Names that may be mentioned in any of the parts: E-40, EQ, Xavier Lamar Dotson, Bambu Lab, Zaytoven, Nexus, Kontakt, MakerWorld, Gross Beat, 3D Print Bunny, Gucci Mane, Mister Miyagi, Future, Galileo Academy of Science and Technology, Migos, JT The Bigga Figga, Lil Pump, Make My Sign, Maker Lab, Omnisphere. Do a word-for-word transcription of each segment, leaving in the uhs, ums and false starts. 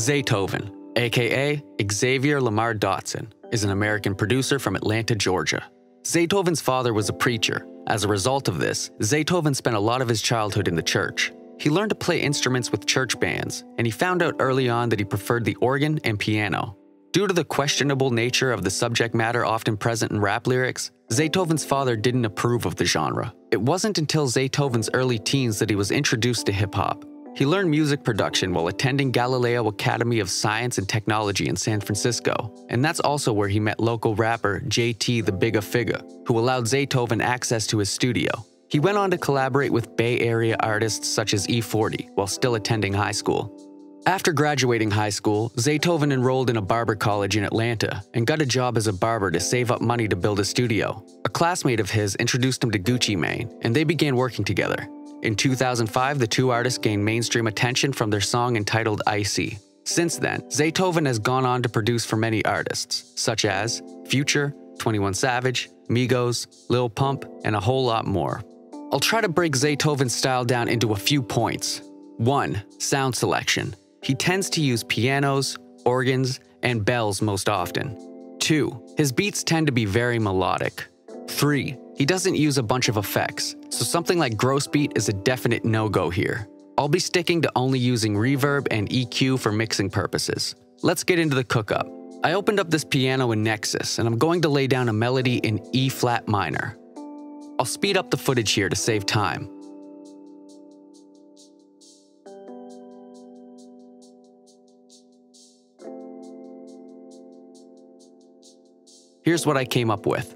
Zaytoven, aka Xavier Lamar Dotson, is an American producer from Atlanta, Georgia. Zaytoven's father was a preacher. As a result of this, Zaytoven spent a lot of his childhood in the church. He learned to play instruments with church bands, and he found out early on that he preferred the organ and piano. Due to the questionable nature of the subject matter often present in rap lyrics, Zaytoven's father didn't approve of the genre. It wasn't until Zaytoven's early teens that he was introduced to hip-hop. He learned music production while attending Galileo Academy of Science and Technology in San Francisco, and that's also where he met local rapper J T The Bigga Figga, who allowed Zaytoven access to his studio. He went on to collaborate with Bay Area artists such as E forty while still attending high school. After graduating high school, Zaytoven enrolled in a barber college in Atlanta and got a job as a barber to save up money to build a studio. A classmate of his introduced him to Gucci Mane, and they began working together. In two thousand five, the two artists gained mainstream attention from their song entitled Icy. Since then, Zaytoven has gone on to produce for many artists, such as Future, twenty-one Savage, Migos, Lil Pump, and a whole lot more. I'll try to break Zaytoven's style down into a few points. one Sound selection. He tends to use pianos, organs, and bells most often. two His beats tend to be very melodic. three He doesn't use a bunch of effects, so something like Gross Beat is a definite no-go here. I'll be sticking to only using reverb and E Q for mixing purposes. Let's get into the cook-up. I opened up this piano in Nexus, and I'm going to lay down a melody in E-flat minor. I'll speed up the footage here to save time. Here's what I came up with.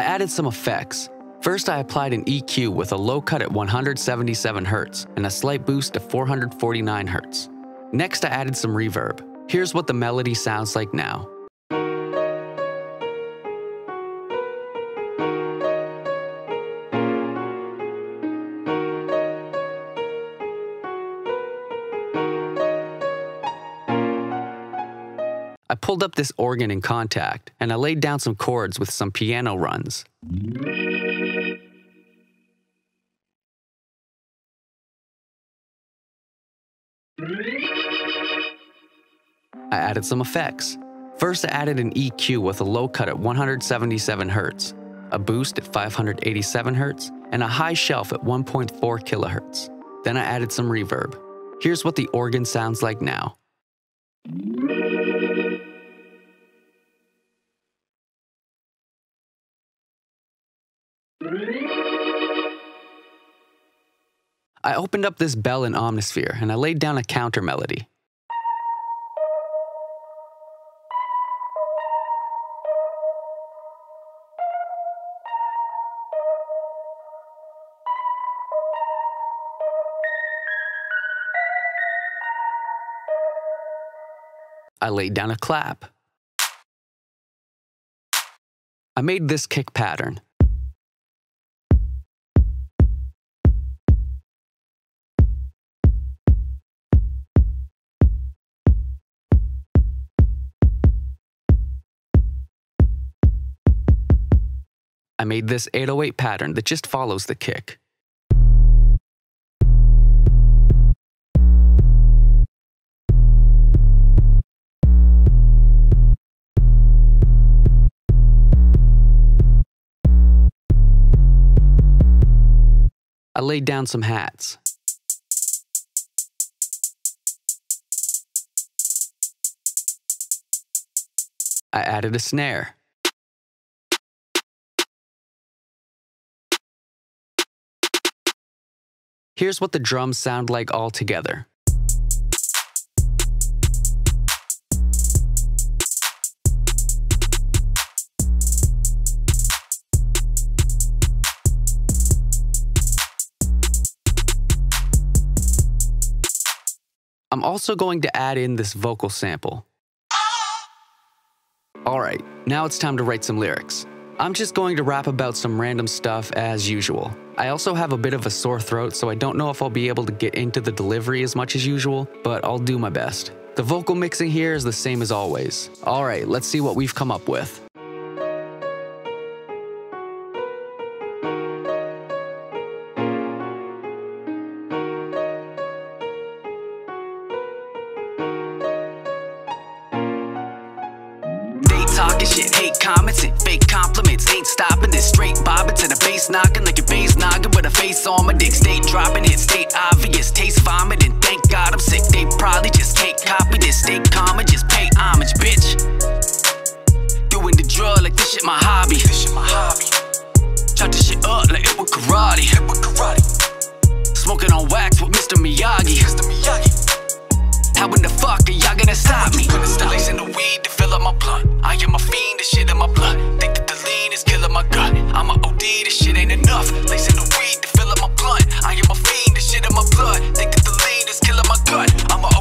I added some effects. First, I applied an E Q with a low cut at one hundred seventy-seven hertz and a slight boost to four hundred forty-nine hertz. Next, I added some reverb. Here's what the melody sounds like now. I pulled up this organ in Kontakt, and I laid down some chords with some piano runs. I added some effects. First, I added an E Q with a low cut at one hundred seventy-seven hertz, a boost at five hundred eighty-seven hertz, and a high shelf at one point four kilohertz. Then I added some reverb. Here's what the organ sounds like now. I opened up this bell in Omnisphere, and I laid down a counter melody. I laid down a clap. I made this kick pattern. I made this eight oh eight pattern that just follows the kick. I laid down some hats. I added a snare. Here's what the drums sound like all together. I'm also going to add in this vocal sample. Alright, now it's time to write some lyrics. I'm just going to rap about some random stuff as usual. I also have a bit of a sore throat, so I don't know if I'll be able to get into the delivery as much as usual, but I'll do my best. The vocal mixing here is the same as always. Alright, let's see what we've come up with. Talking shit, hate comments and fake compliments. Ain't stopping this, straight bobbing to the bass, knocking like your bass noggin with a face on my dick. Stay dropping it, stay obvious, taste vomiting. Thank God I'm sick, they probably just can't copy this. Stay calm and just pay homage, bitch. Doing the drug like this shit my hobby. This shit my hobby. Chop this shit up like it was karate. It was karate. Smoking on wax with Mister Miyagi. Mister Miyagi. How in the fuck are y'all gonna stop me? Blazing the weed to fill up my blunt. I am a fiend, this shit in my blood. Think that the lean is killing my gut. I'm a O D, this shit ain't enough. Blazing the weed to fill up my blunt. I am a fiend, this shit in my blood. Think that the lean is killing my gut. I'm a